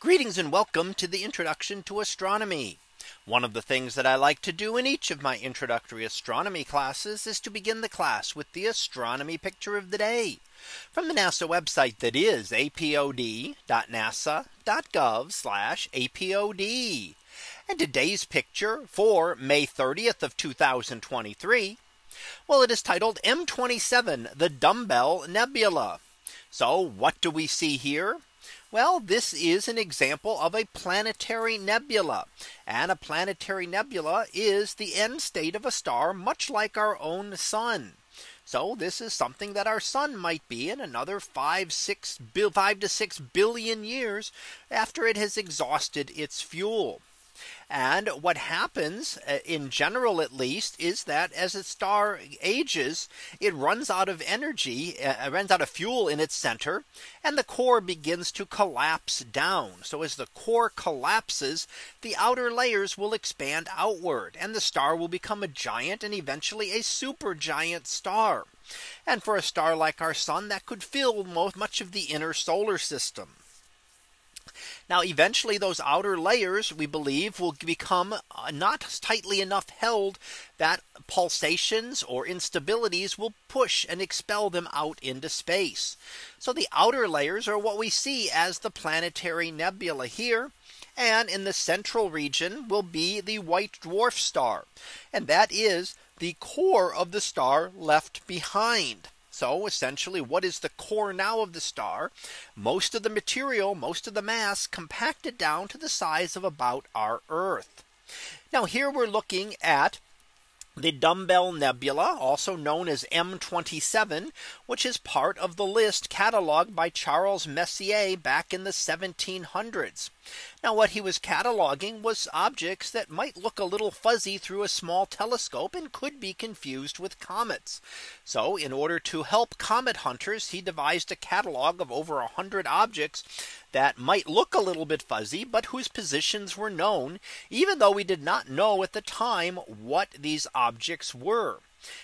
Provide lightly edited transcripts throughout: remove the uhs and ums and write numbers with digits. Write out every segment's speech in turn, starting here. Greetings and welcome to the introduction to astronomy. One of the things that I like to do in each of my introductory astronomy classes is to begin the class with the astronomy picture of the day from the NASA website, that is apod.nasa.gov/apod. And today's picture for May 30th of 2023. Well, it is titled M27, the Dumbbell Nebula. So what do we see here? Well, this is an example of a planetary nebula, and a planetary nebula is the end state of a star much like our own sun. So this is something that our sun might be in another 5 to 6 billion years after it has exhausted its fuel. And what happens in general, at least, is that as a star ages, it runs out of energy, runs out of fuel in its center, and the core begins to collapse down. So as the core collapses, the outer layers will expand outward, and the star will become a giant and eventually a supergiant star. And for a star like our sun, that could fill much of the inner solar system. Now, eventually those outer layers, we believe, will become not tightly enough held that pulsations or instabilities will push and expel them out into space. So the outer layers are what we see as the planetary nebula here. And in the central region will be the white dwarf star. And that is the core of the star left behind. So essentially, what is the core now of the star? Most of the material, most of the mass, compacted down to the size of about our Earth. Now here we're looking at the Dumbbell Nebula, also known as M27, which is part of the list cataloged by Charles Messier back in the 1700s. Now what he was cataloging was objects that might look a little fuzzy through a small telescope and could be confused with comets. So in order to help comet hunters, he devised a catalog of over 100 objects that might look a little bit fuzzy, but whose positions were known, even though we did not know at the time what these objects were.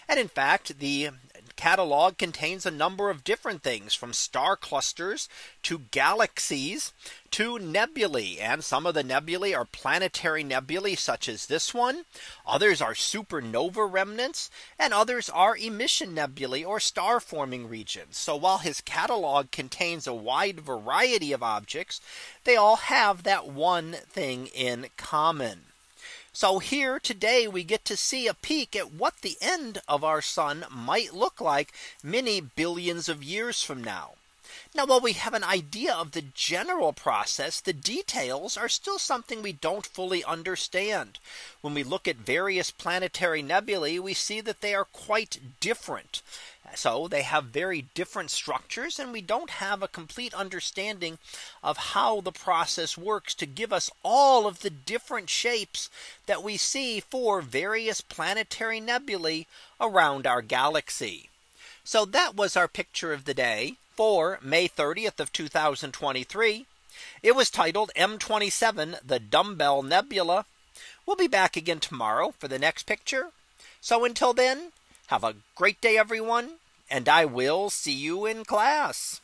And in fact, the catalog contains a number of different things, from star clusters to galaxies to nebulae. And some of the nebulae are planetary nebulae, such as this one. Others are supernova remnants, and others are emission nebulae or star forming regions. So while his catalog contains a wide variety of objects, they all have that one thing in common. So here today we get to see a peek at what the end of our sun might look like many billions of years from now. Now, while we have an idea of the general process, the details are still something we don't fully understand. When we look at various planetary nebulae, we see that they are quite different. So they have very different structures, and we don't have a complete understanding of how the process works to give us all of the different shapes that we see for various planetary nebulae around our galaxy. So that was our picture of the day for May 30th of 2023. It was titled M27, the Dumbbell Nebula. We'll be back again tomorrow for the next picture. So until then, have a great day, everyone, and I will see you in class.